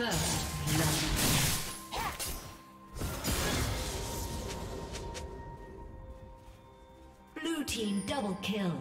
First love. Blue team double kill.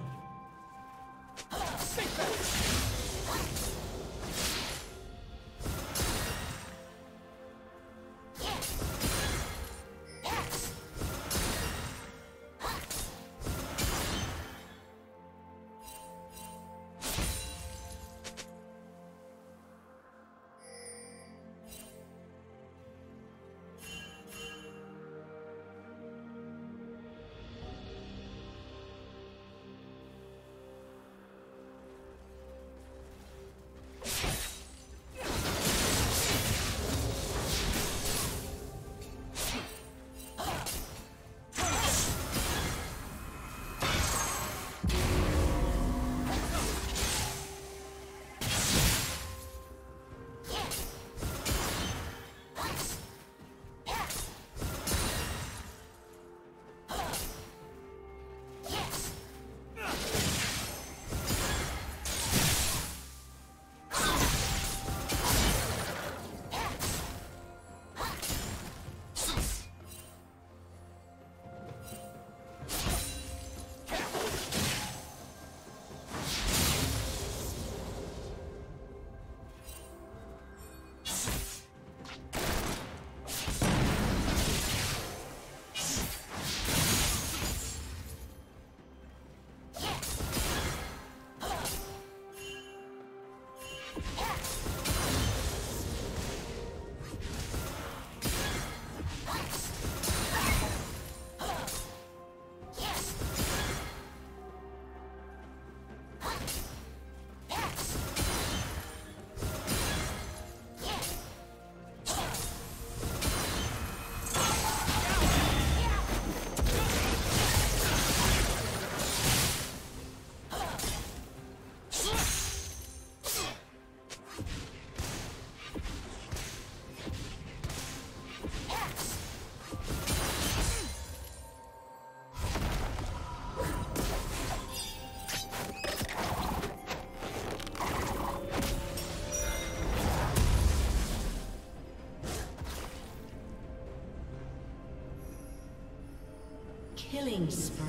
Killing spree.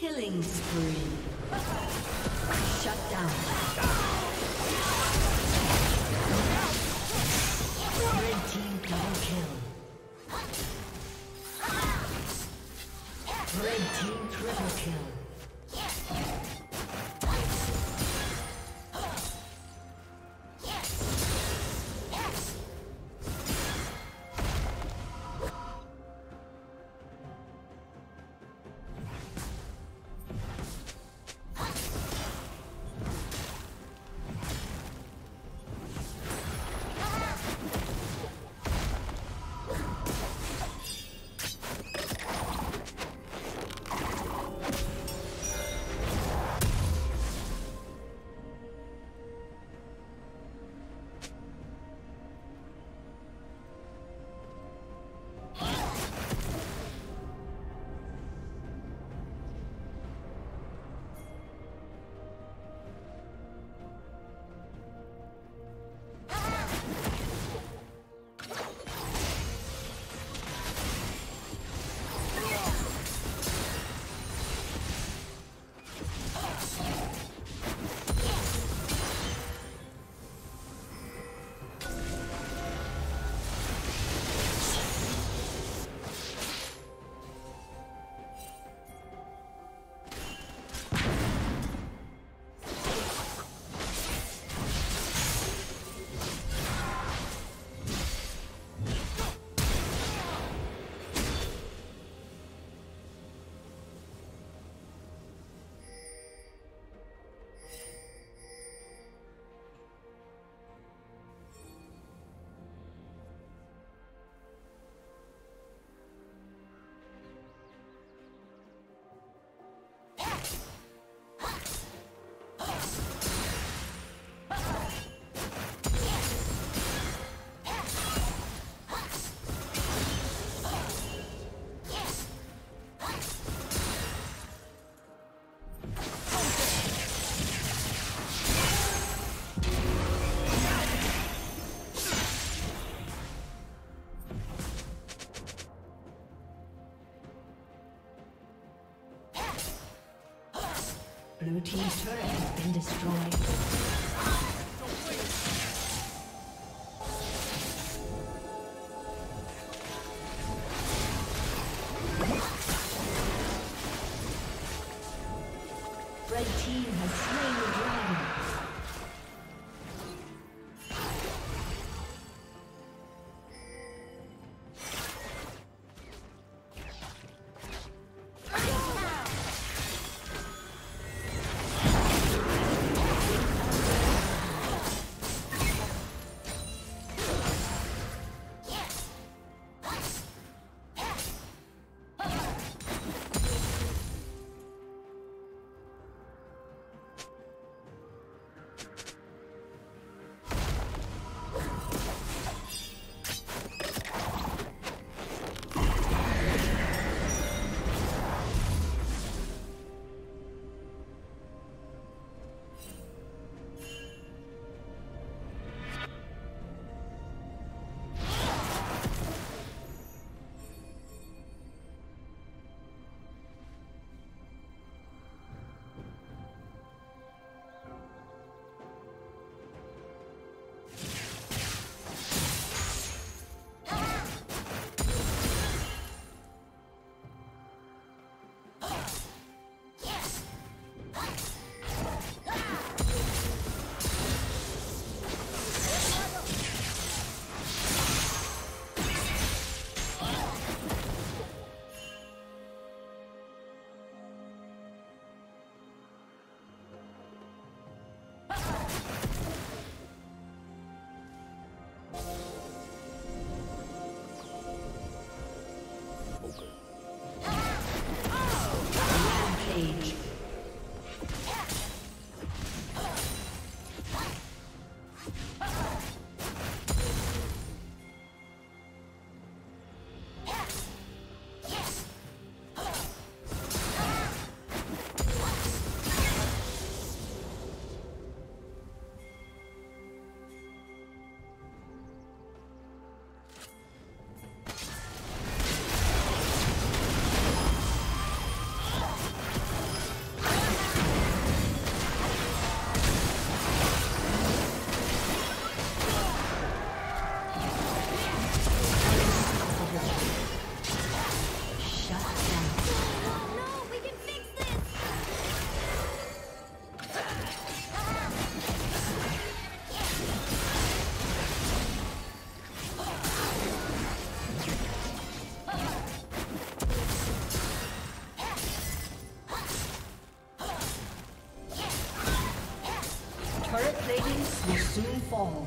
Killing spree. Shut down. Red team double kill. Red team triple kill. Blue team's turret has been destroyed. plains will soon fall.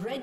Red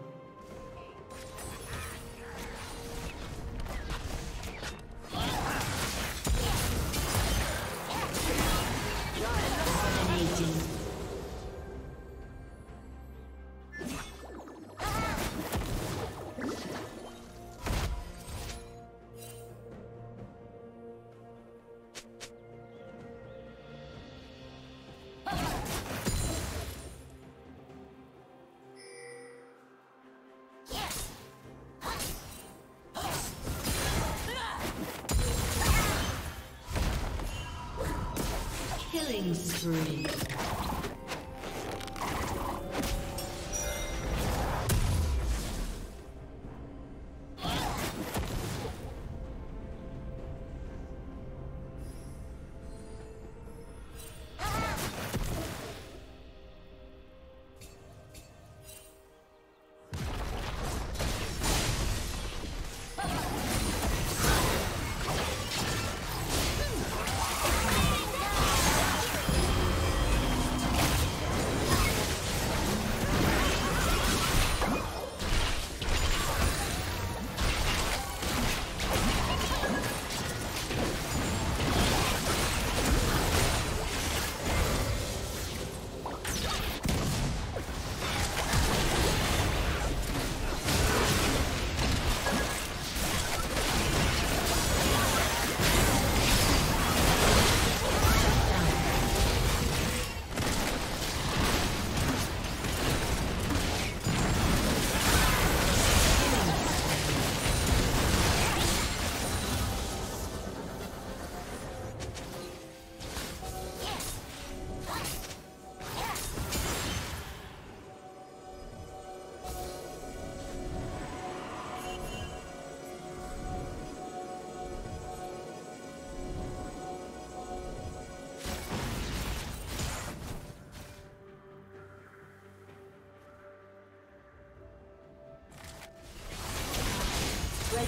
Killing spree. Red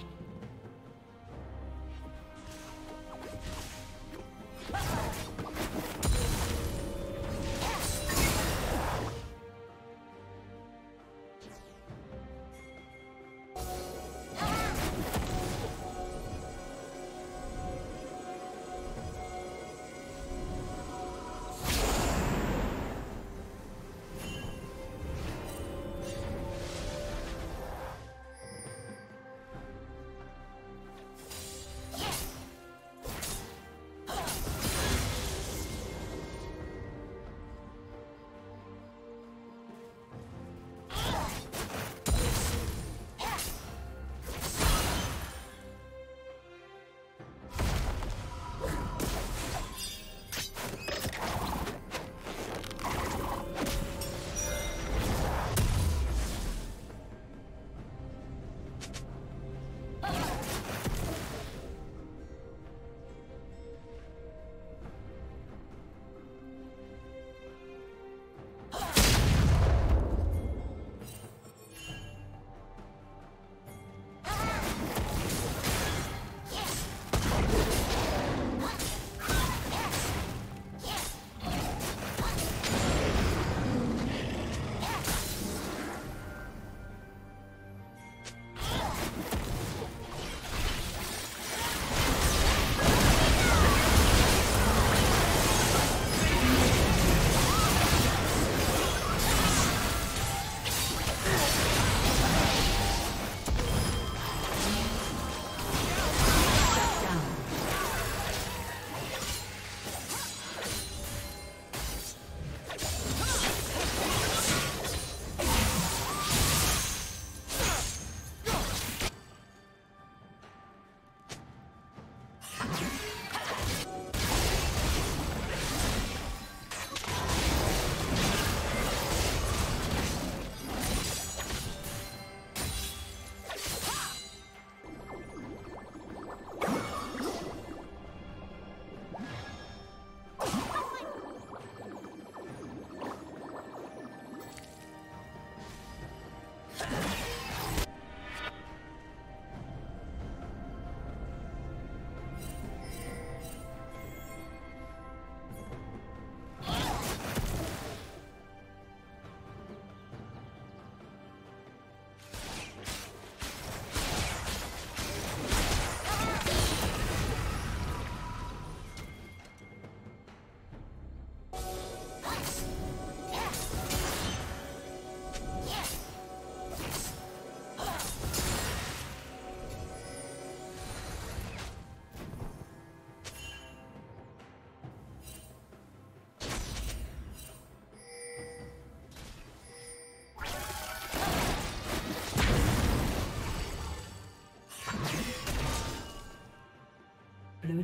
Blue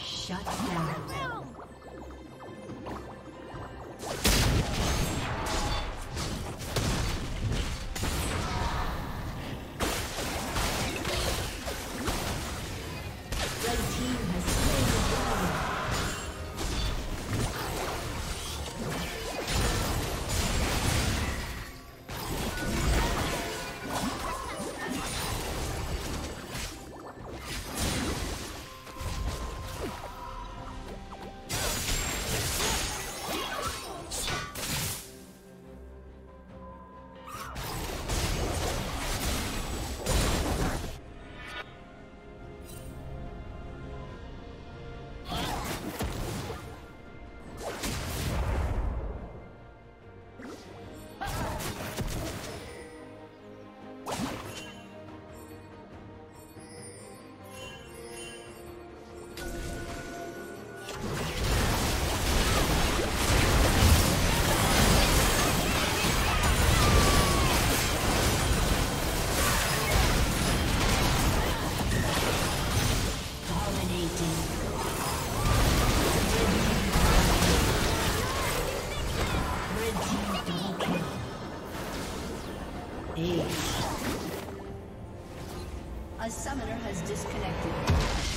Shut down. A summoner has disconnected.